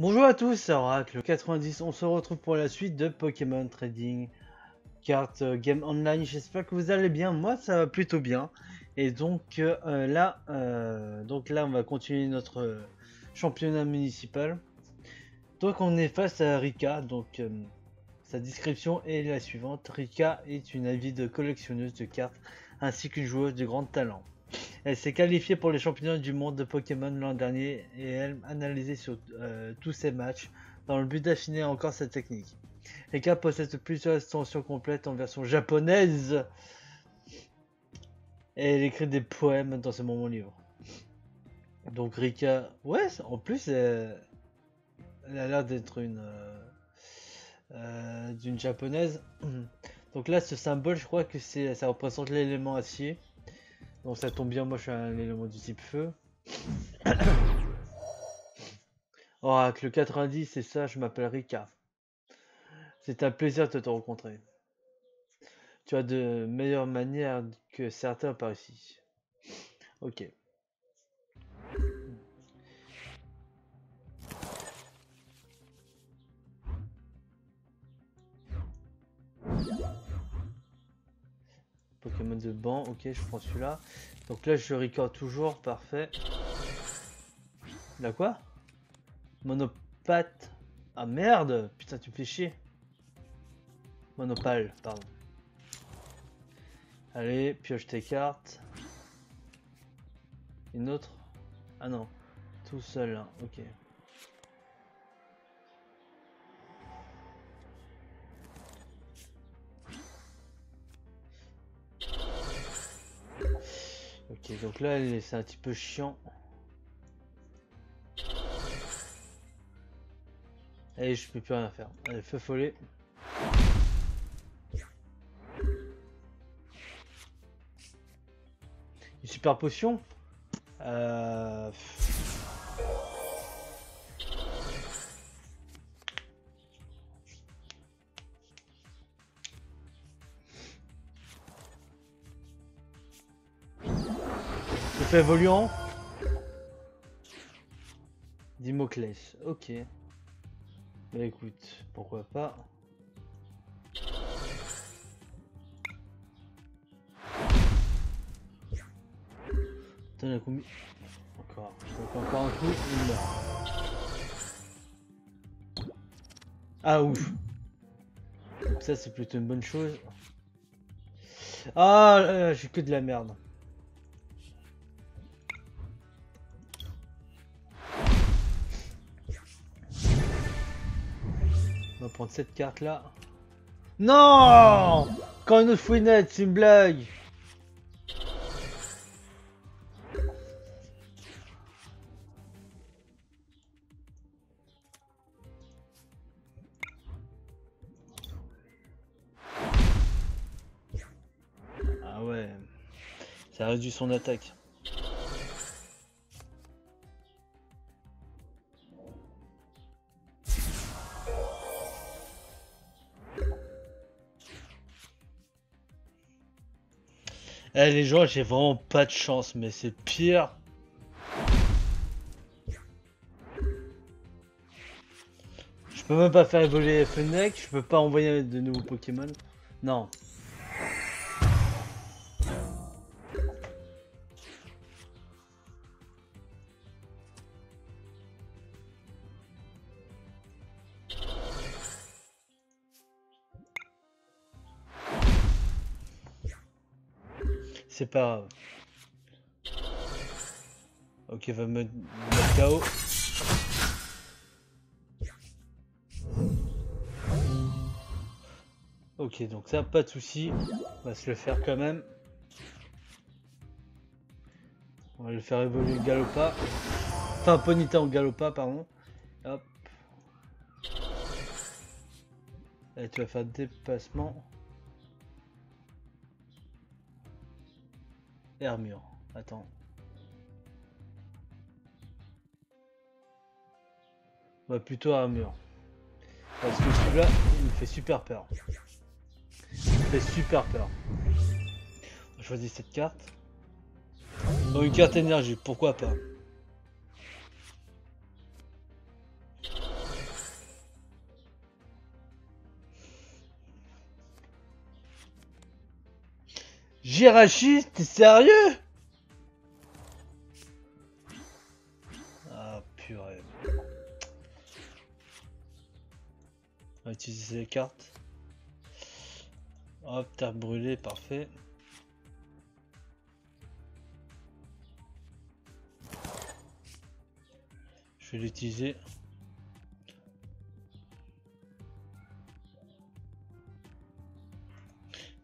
Bonjour à tous, c'est Oracle90, on se retrouve pour la suite de Pokémon Trading Card Game Online. J'espère que vous allez bien, moi ça va plutôt bien. Et donc là on va continuer notre championnat municipal. Donc on est face à Rika, donc sa description est la suivante. Rika est une avide collectionneuse de cartes ainsi qu'une joueuse de grand talent. Elle s'est qualifiée pour les championnats du monde de Pokémon l'an dernier et elle analysait sur tous ses matchs dans le but d'affiner encore sa technique. Rika possède plusieurs extensions complètes en version japonaise et elle écrit des poèmes dans ses moments libres. Donc Rika, ouais, en plus elle a l'air d'être d'une japonaise. Donc là, ce symbole, je crois que ça représente l'élément acier. Donc ça tombe bien, moi je suis un élément du type feu. Oracle 90, c'est ça, je m'appelle Rika. C'est un plaisir de te rencontrer. Tu as de meilleures manières que certains par ici. Ok. Pokémon de banc, ok, je prends celui-là. Donc là, je record toujours, parfait. Là quoi? Monopathe. Ah merde, putain, tu me fais chier. Monopale, pardon. Allez, pioche tes cartes. Une autre? Ah non, tout seul là, ok. Ok, donc là c'est un petit peu chiant. Allez, je peux plus rien faire. Allez, feu follet. Une super potion. Fait évoluant. 10 mots clés, ok. Bah écoute, pourquoi pas. Putain, la combi. Encore. Donc, encore un coup, il meurt. Ah ouf. Donc ça c'est plutôt une bonne chose. Ah j'ai que de la merde. On va prendre cette carte là. Non, quand une fouinette, c'est une blague. Ah ouais, ça réduit son attaque. Eh les gens, j'ai vraiment pas de chance, mais c'est pire. Je peux même pas faire évoluer Fennec, je peux pas envoyer de nouveaux Pokémon. Non. C'est pas grave. Ok, va me mettre KO. Ok, donc ça, pas de souci. On va se le faire quand même. On va le faire évoluer le Galopa. Enfin, Ponyta en Galopa, pardon. Hop. Et tu vas faire dépassement. Armure, attends. Bah plutôt armure. Parce que celui-là, il me fait super peur. Il me fait super peur. On choisit cette carte. Bon, une carte énergie, pourquoi pas. Jirachi, t'es sérieux? Ah purée. On va utiliser les cartes. Hop, terre brûlée, parfait. Je vais l'utiliser.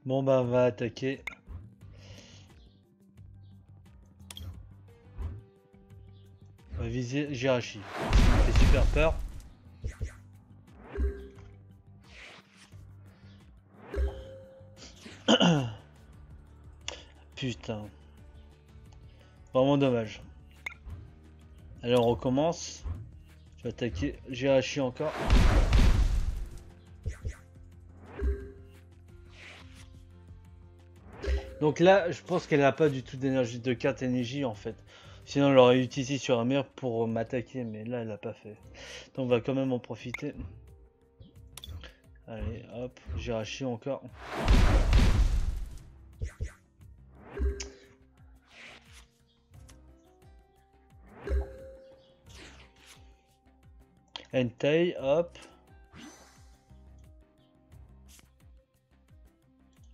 Bon bah on va attaquer. On va viser Jirachi. Ça fait super peur. Putain. Vraiment dommage. Allez, on recommence. Je vais attaquer Jirachi encore. Donc là, je pense qu'elle n'a pas du tout d'énergie de carte énergie en fait. Sinon, elle l'aurait utilisé sur un mur pour m'attaquer, mais là, elle l'a pas fait. Donc, on va quand même en profiter. Allez, hop, Jirachi encore. Entei, hop.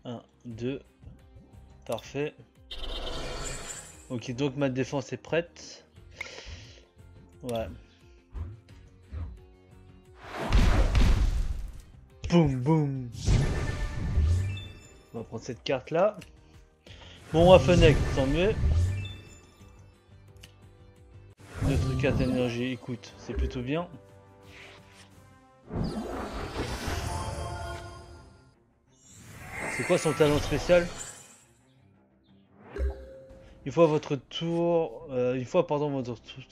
1, 2. Parfait. Ok, donc ma défense est prête. Ouais. Boum, boum. On va prendre cette carte là. Bon, on va Fennec, tant mieux. Notre carte énergie, écoute, c'est plutôt bien. C'est quoi son talent spécial? Une fois votre tour,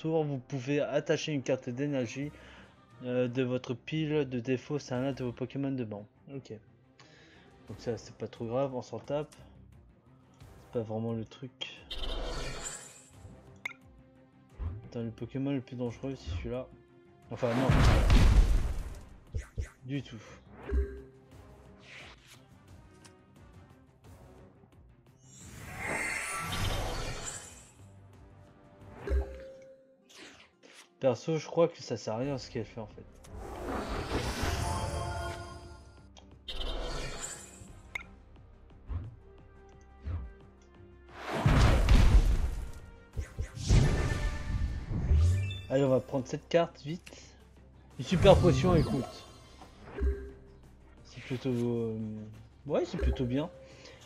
vous pouvez attacher une carte d'énergie de votre pile de défaut à un de vos Pokémon de banc. Ok. Donc ça c'est pas trop grave, on s'en tape. C'est pas vraiment le truc. Attends, le Pokémon le plus dangereux c'est celui-là. Enfin non. Du tout. Perso, je crois que ça sert à rien ce qu'elle fait en fait. Allez, on va prendre cette carte vite. Une super potion, écoute. Plutôt ouais, c'est plutôt bien.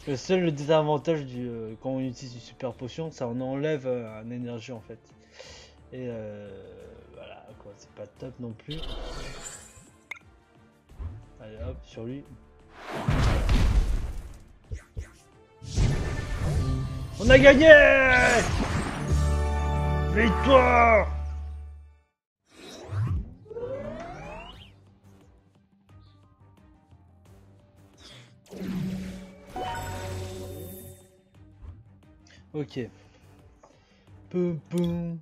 Le seul désavantage du quand on utilise une super potion, ça on enlève un énergie en fait, et voilà quoi, c'est pas top non plus. Allez hop sur lui, on a gagné, victoire. Ok. Poum poum.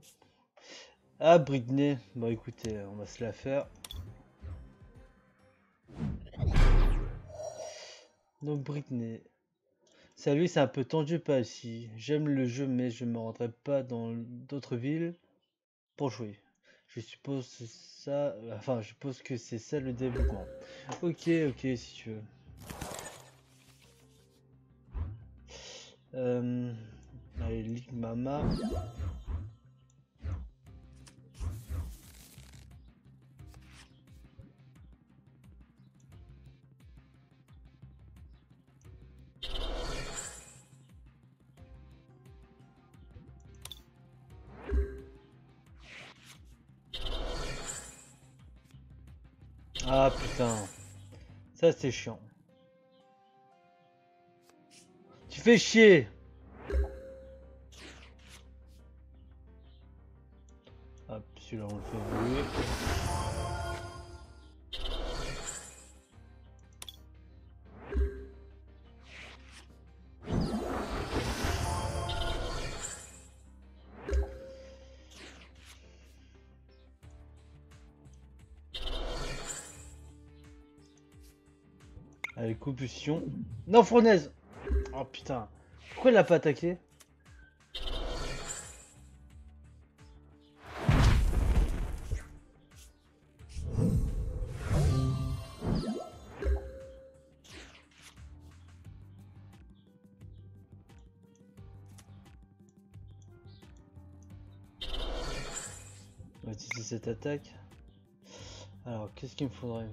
Ah, Britney. Bon, écoutez, on va se la faire. Donc, Britney. Salut, c'est un peu tendu pas ici. J'aime le jeu, mais je me rendrai pas dans d'autres villes pour jouer. Je suppose ça. Enfin, je suppose que c'est ça le développement. Ok, ok, si tu veux. Allez, Ligue Mama. Ah putain, ça c'est chiant. Tu fais chier. Là on le fait évoluer. Allez, combustion. Non, fournaise. Oh putain. Pourquoi il l'a pas attaqué? On va utiliser cette attaque. Alors, qu'est-ce qu'il me faudrait?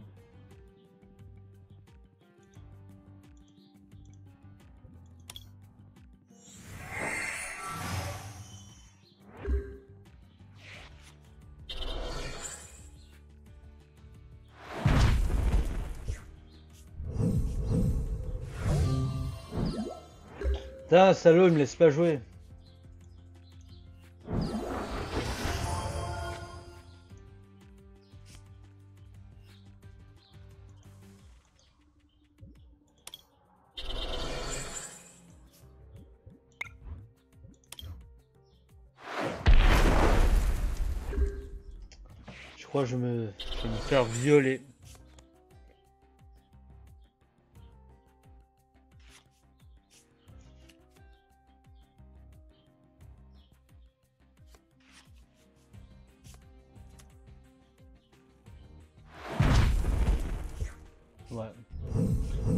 Putain, salaud, il me laisse pas jouer. Je crois que je vais me faire violer.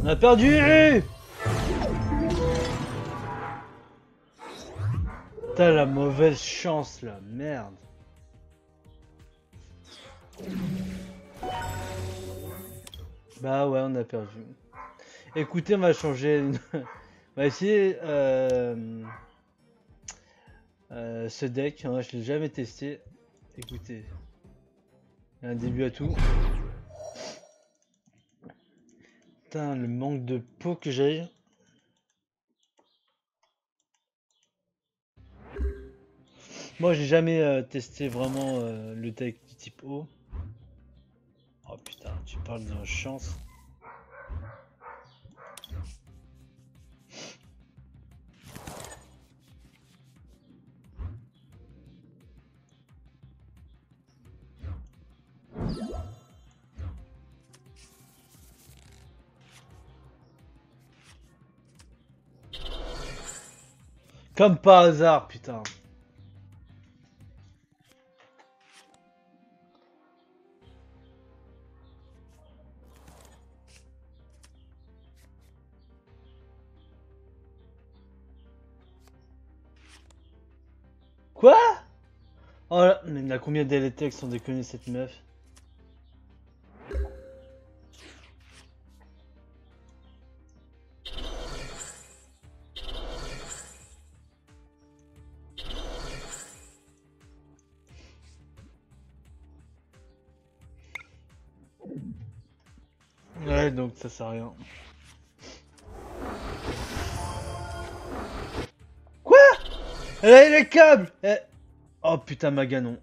On a perdu! T'as la mauvaise chance là, merde! Bah ouais, on a perdu. Écoutez, on va changer. On va essayer ce deck, hein, je l'ai jamais testé. Écoutez, il y a un début à tout. Putain, le manque de peau que j'ai. Moi, j'ai jamais testé vraiment le deck du type O. Oh putain, tu parles de chance. Comme par hasard, putain. Quoi? Oh là, mais il y en a combien d'électriques sans déconner cette meuf? Ouais, donc ça sert à rien. Quoi? Elle a les câbles! Elle... Oh putain, Maganon.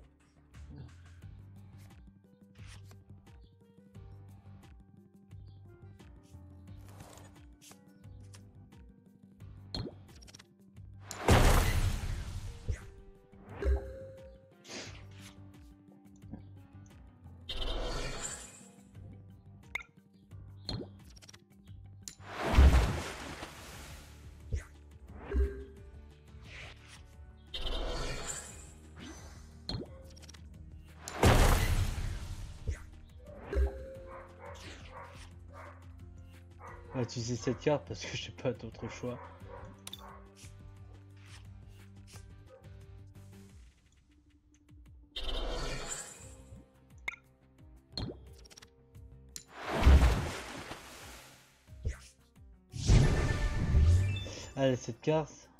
On va utiliser cette carte parce que j'ai pas d'autre choix. Allez, cette carte.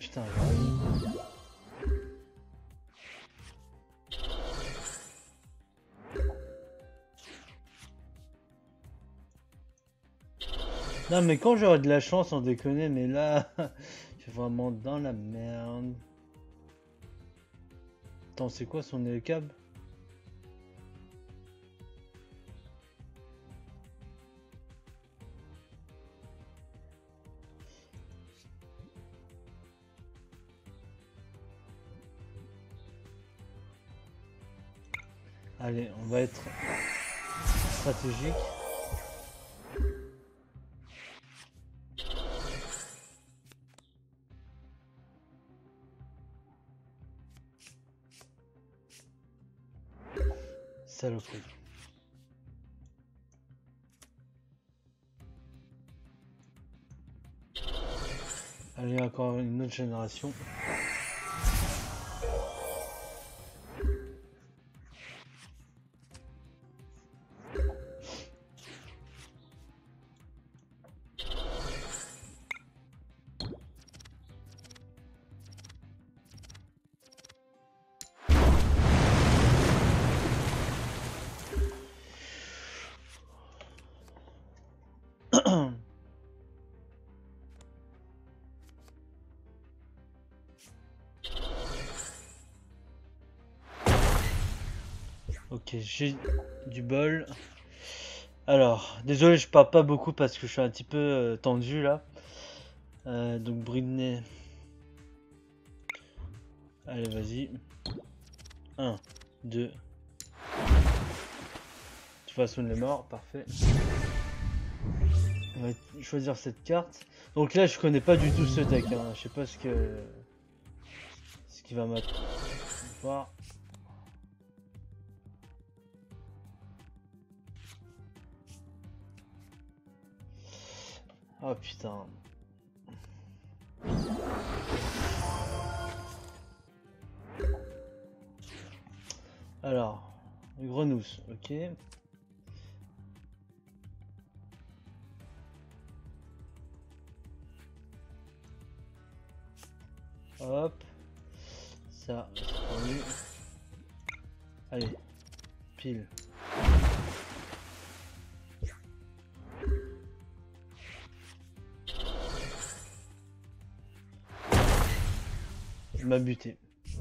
Putain. Non mais quand j'aurai de la chance, on déconne, mais là, je suis vraiment dans la merde. Attends, c'est quoi son câble? Allez, on va être stratégique. Saloperie. Allez, encore une autre génération. Ok, j'ai du bol. Alors, désolé, je parle pas beaucoup parce que je suis un petit peu tendu là. Donc Britney. Allez, vas-y. 1, 2. De toute façon, il est mort, parfait. On va choisir cette carte. Donc là, je connais pas du tout ce deck. Hein. Je sais pas ce qui va m'attendre. Oh putain. Alors, grenousse, ok. Hop. Ça, c'est pour lui. Allez, pile. M'a buté.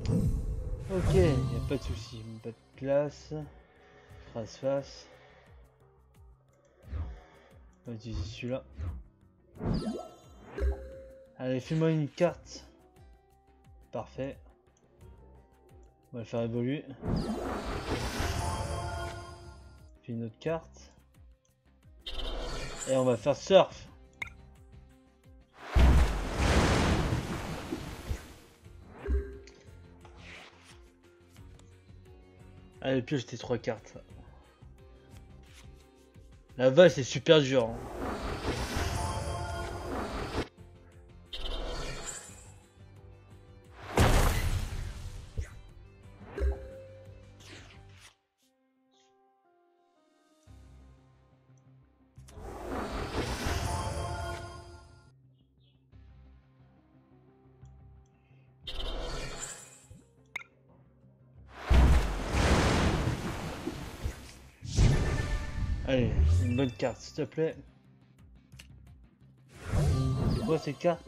Ok, il n'y a pas de souci, pas de classe. Face face. On va utiliser celui-là. Allez, fais-moi une carte. Parfait. On va le faire évoluer. Puis une autre carte. Et on va faire surf. Allez, pioche tes 3 cartes. La vache, c'est super dur. Hein. Allez, une bonne carte, s'il te plaît. C'est quoi cette carte?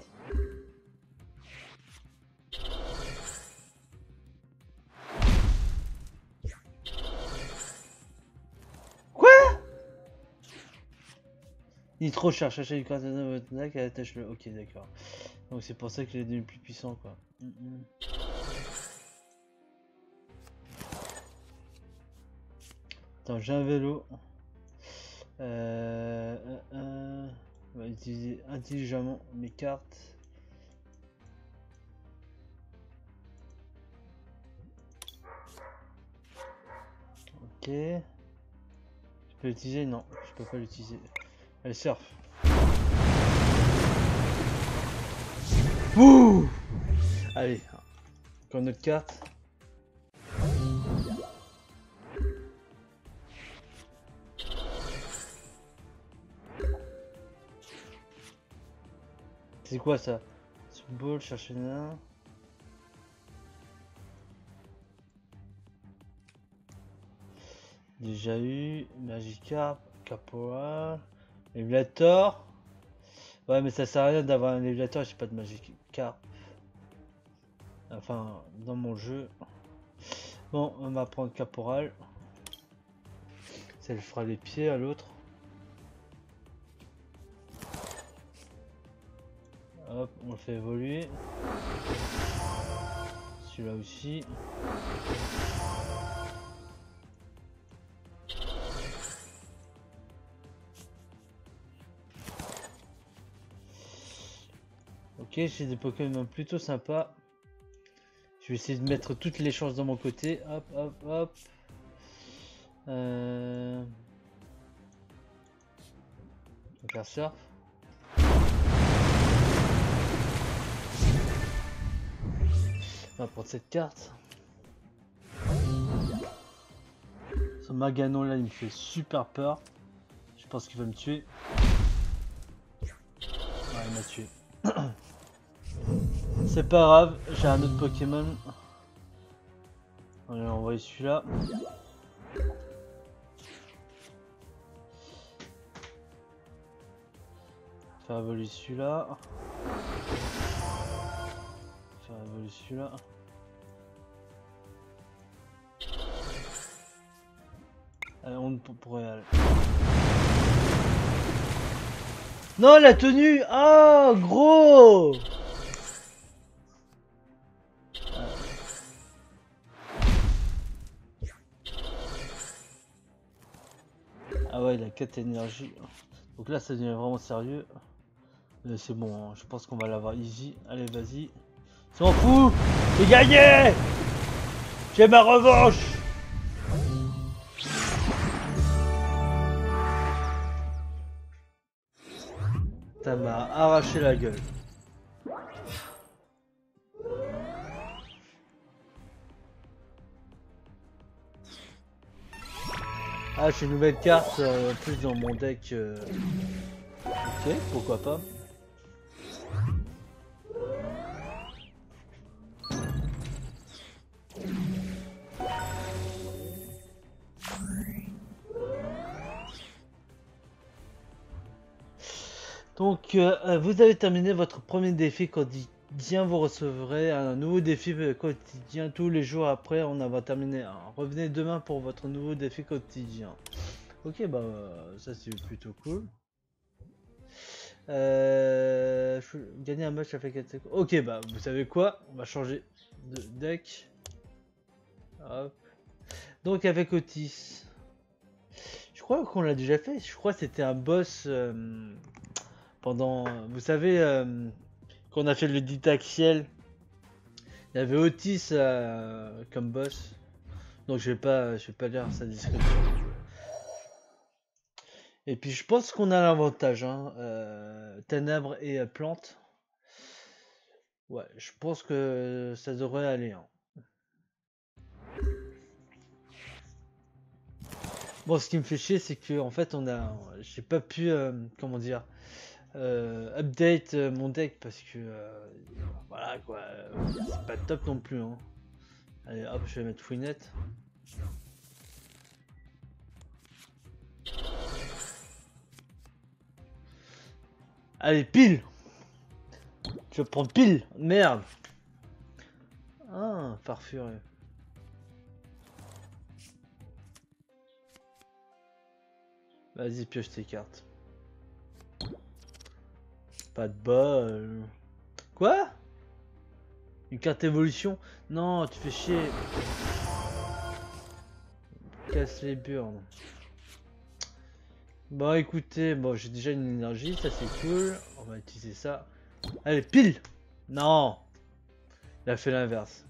Quoi? Nitro cherche à acheter une carte dans votre deck et attache-le. Ok, d'accord. Donc c'est pour ça qu'il est devenu plus puissant, quoi. Attends, j'ai un vélo. On va utiliser intelligemment mes cartes. Ok. Je peux l'utiliser? Non, je peux pas l'utiliser. Allez, surf. Ouh. Allez, encore notre carte. C'est quoi ça? Softball, chercher un. Déjà eu. Magikarp, Capoeira, Léviator. Ouais, mais ça sert à rien d'avoir un Léviator, j'ai pas de Magikarp. Enfin, dans mon jeu. Bon, on va prendre Caporal. Ça le fera les pieds à l'autre. Hop, on le fait évoluer. Celui-là aussi. Ok, j'ai des Pokémon plutôt sympas. Je vais essayer de mettre toutes les chances de mon côté. Hop, hop, hop. Donc la surf. On va prendre cette carte. Ce Maganon là il me fait super peur. Je pense qu'il va me tuer. Ouais, il m'a tué. C'est pas grave, j'ai un autre Pokémon. On va envoyer celui-là. Faire évoluer celui-là. Faire évoluer celui-là. Allez, on pourrait aller. Non, la tenue. Ah, gros. Ah ouais, il a 4 énergies. Donc là, ça devient vraiment sérieux. Mais c'est bon, hein, je pense qu'on va l'avoir easy. Allez, vas-y. S'en fout. J'ai gagné. J'ai ma revanche. Ça m'a arraché la gueule. Ah, j'ai une nouvelle carte plus dans mon deck. Ok, pourquoi pas. Donc, vous avez terminé votre premier défi quotidien, vous recevrez un nouveau défi quotidien tous les jours après en avoir terminé un. Revenez demain pour votre nouveau défi quotidien. Ok, bah ça c'est plutôt cool. Gagner un match avec 4 secondes. Ok, bah vous savez quoi, on va changer de deck. Hop. Donc avec Otis. Je crois qu'on l'a déjà fait, je crois que c'était un boss... Pendant, vous savez, quand on a fait le Ditaxiel, il y avait Otis comme boss. Donc je vais pas lire sa description. Et puis je pense qu'on a l'avantage, hein, ténèbres et plantes. Ouais, je pense que ça devrait aller. Hein. Bon, ce qui me fait chier, c'est que en fait, j'ai pas pu, comment dire. Update mon deck parce que voilà quoi, c'est pas top non plus hein. Allez hop, je vais mettre Fouinette. Allez pile, je prends pile, merde. Ah, farfuré. Vas-y, pioche tes cartes. Pas de bol. Quoi? Une carte évolution? Non, tu fais chier. Casse les burnes. Bon, écoutez, bon, j'ai déjà une énergie, ça c'est cool. On va utiliser ça. Allez, pile! Non! Il a fait l'inverse.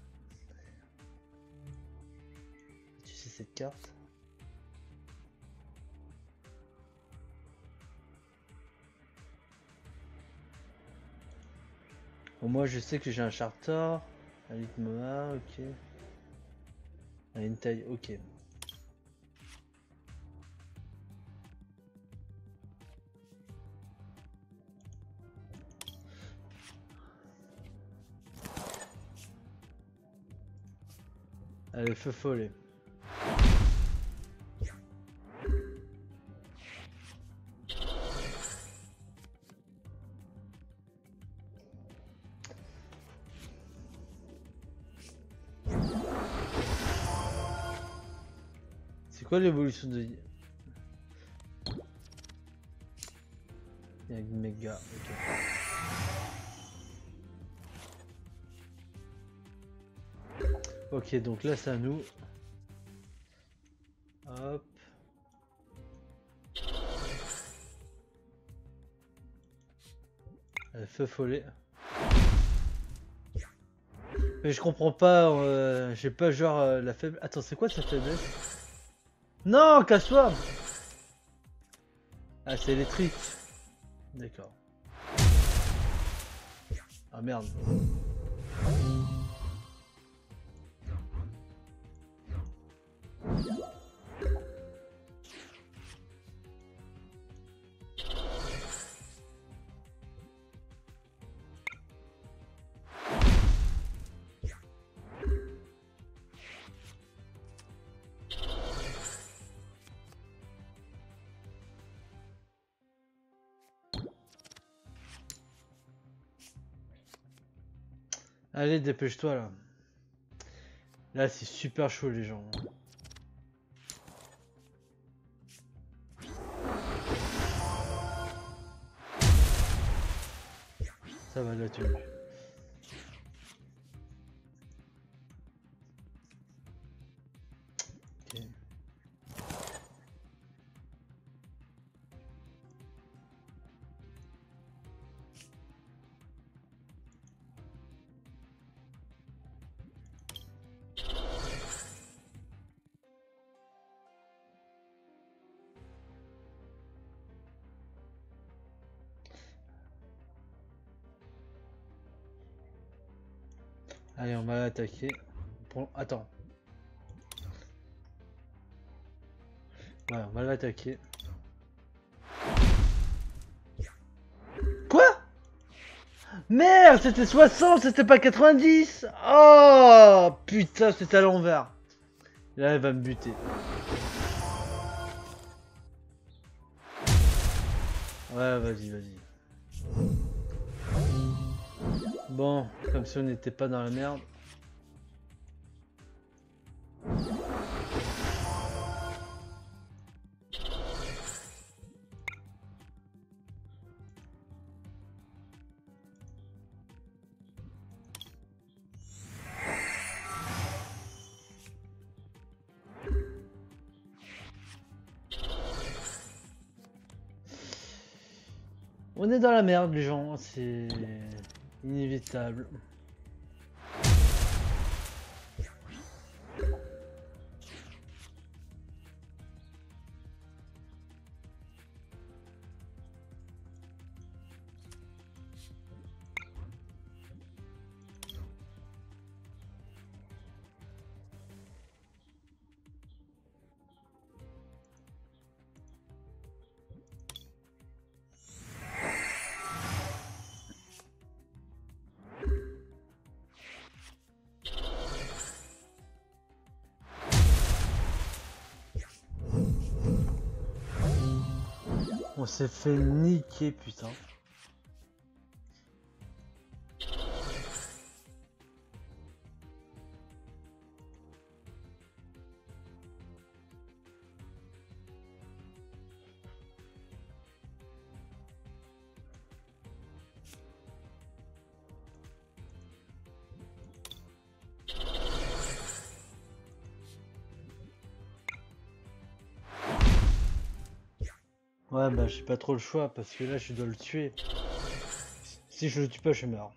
Tu sais cette carte? Moi je sais que j'ai un charter, un litmoa, ok. Une taille, ok. Allez, feu follet. L'évolution de il y a une méga okay. Ok, donc là c'est à nous. Hop, feu follet. Mais je comprends pas, j'ai pas genre la faible. Attends, c'est quoi sa faiblesse? Non, casse-toi. Ah, c'est électrique. D'accord. Ah merde. Allez, dépêche-toi là. Là, c'est super chaud les gens. Ça va la tuer. Okay. Allez, on va attaquer. Attends. Ouais, on va l'attaquer. Quoi? Merde, c'était 60, c'était pas 90. Oh putain, c'était à l'envers. Là, elle va me buter. Ouais, vas-y, vas-y. Bon, comme si on n'était pas dans la merde. On est dans la merde, les gens, c'est... inévitable. On s'est fait niquer, putain. Ouais, bah j'ai pas trop le choix parce que là je dois le tuer. Si je le tue pas, je meurs.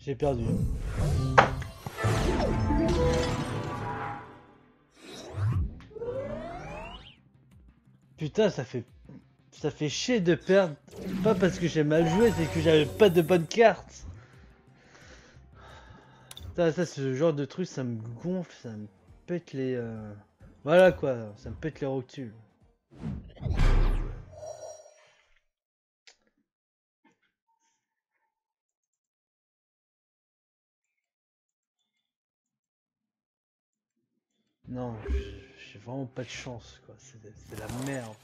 J'ai perdu. Putain, ça fait chier de perdre. Pas parce que j'ai mal joué, c'est que j'avais pas de bonnes cartes. Ça c'est le genre de truc, ça me gonfle, ça me pète les... Voilà quoi, ça me pète les rotules. Non, j'ai vraiment pas de chance quoi, c'est la merde.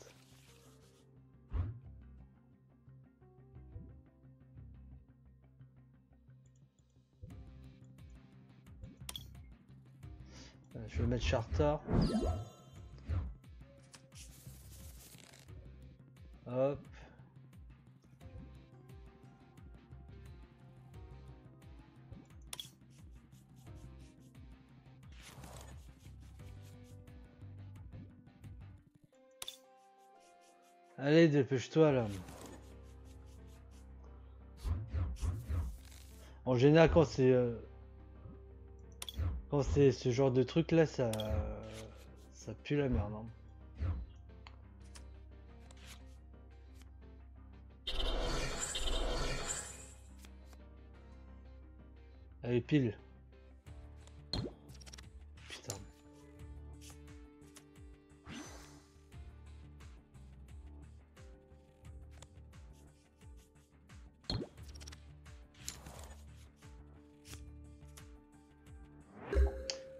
Je vais mettre Charter. Hop. Allez, dépêche-toi là. En général, quand c'est ce genre de truc là, ça pue la merde. Hein. Allez, pile. Putain.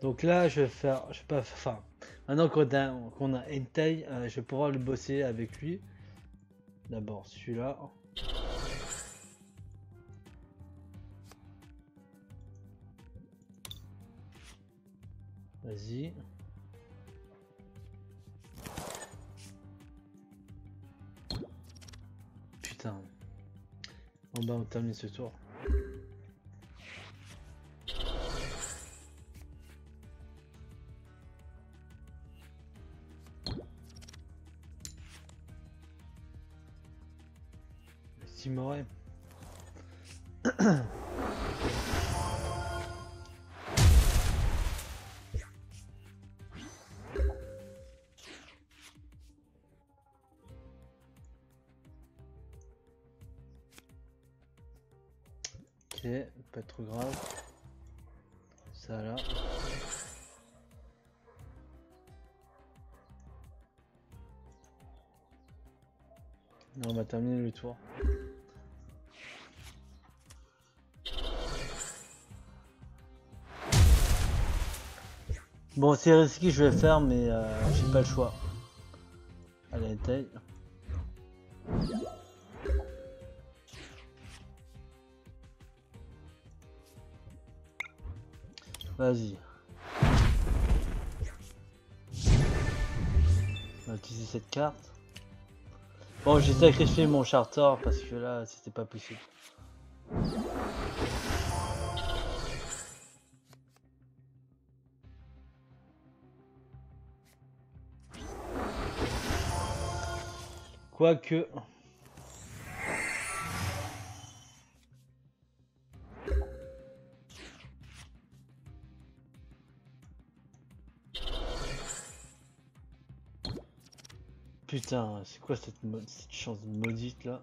Donc là, je vais faire, je sais pas, enfin, maintenant qu'on a Hentai, je vais pouvoir le bosser avec lui. D'abord celui-là. Vas-y. Putain. Bon bah on termine ce tour. Si m'aurait. Pas trop grave, ça là. Non, on va terminer le tour. Bon, c'est risqué, je vais faire, mais j'ai pas le choix. Allez, taille. Vas-y. On va utiliser cette carte. Bon, j'ai sacrifié mon charter parce que là, c'était pas possible. Quoique... Putain, c'est quoi cette chance maudite là?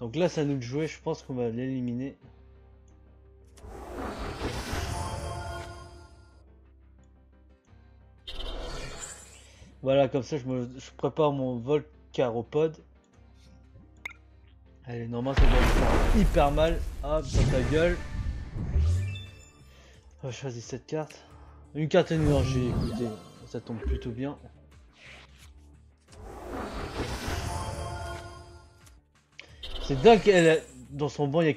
Donc là, c'est à nous de jouer, je pense qu'on va l'éliminer. Voilà, comme ça je prépare mon Volcaropod. Allez, normalement ça doit faire hyper mal. Hop, dans ta gueule. On va choisir cette carte. Une carte énergie, écoutez, ça tombe plutôt bien. C'est dingue, dans son banc, il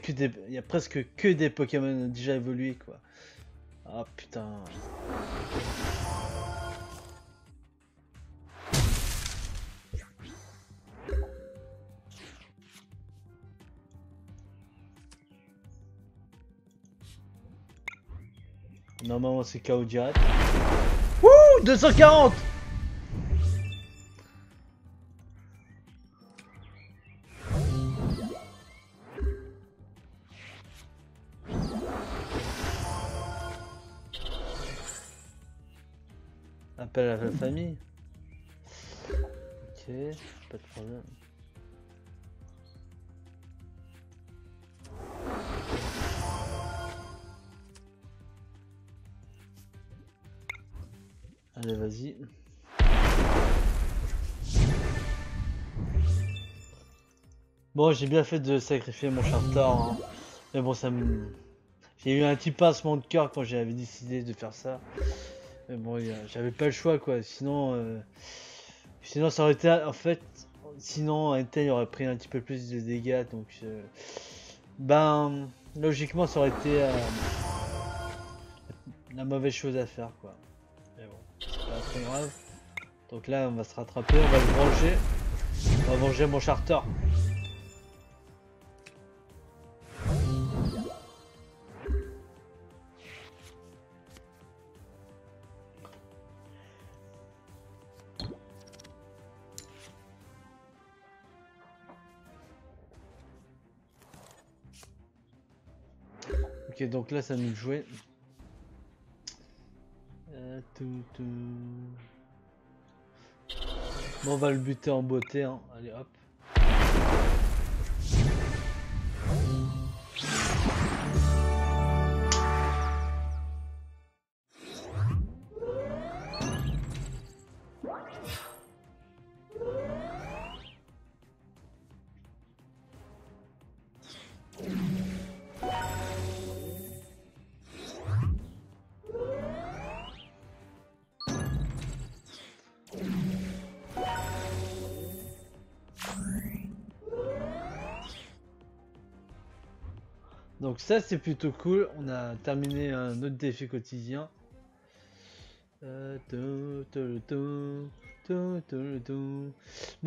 y a presque que des Pokémon déjà évolués, quoi. Ah putain. Normalement c'est KO direct. Wouh, 240. Appel à la famille. Ok, pas de problème. Allez, vas-y. Bon, j'ai bien fait de sacrifier mon charter, hein. Mais bon, ça me... J'ai eu un petit pincement de cœur quand j'avais décidé de faire ça. Mais bon, j'avais pas le choix, quoi. Sinon, sinon ça aurait été... En fait, sinon, Hentai aurait pris un petit peu plus de dégâts. Donc, ben, logiquement, ça aurait été la mauvaise chose à faire, quoi. Mais bon. Pas trop grave. Donc là on va se rattraper, on va le venger. On va venger mon charter. Ok, donc là ça nous jouait. Bon, on va le buter en beauté, hein. Allez hop. Donc ça c'est plutôt cool, on a terminé un autre défi quotidien. Bon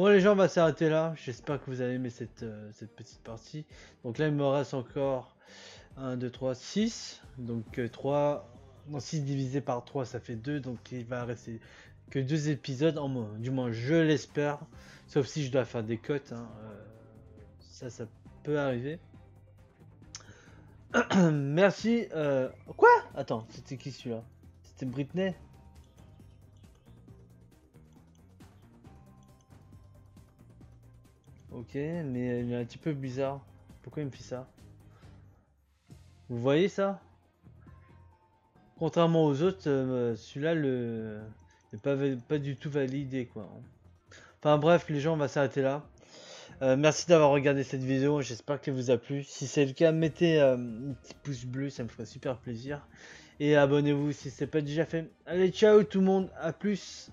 les gens, on va s'arrêter là, j'espère que vous avez aimé cette petite partie. Donc là il me reste encore 1, 2, 3, 6. Donc 3, non, 6 divisé par 3 ça fait 2, donc il va rester que 2 épisodes en moins, du moins je l'espère. Sauf si je dois faire des cotes, hein. Ça peut arriver. Merci. Quoi? Attends, c'était qui celui-là? C'était Britney? Ok, mais il est un petit peu bizarre. Pourquoi il me fait ça? Vous voyez ça? Contrairement aux autres, celui-là n'est pas du tout validé, quoi. Enfin bref, les gens, on va s'arrêter là. Merci d'avoir regardé cette vidéo, j'espère qu'elle vous a plu. Si c'est le cas, mettez un petit pouce bleu, ça me ferait super plaisir. Et abonnez-vous si ce n'est pas déjà fait. Allez, ciao tout le monde, à plus.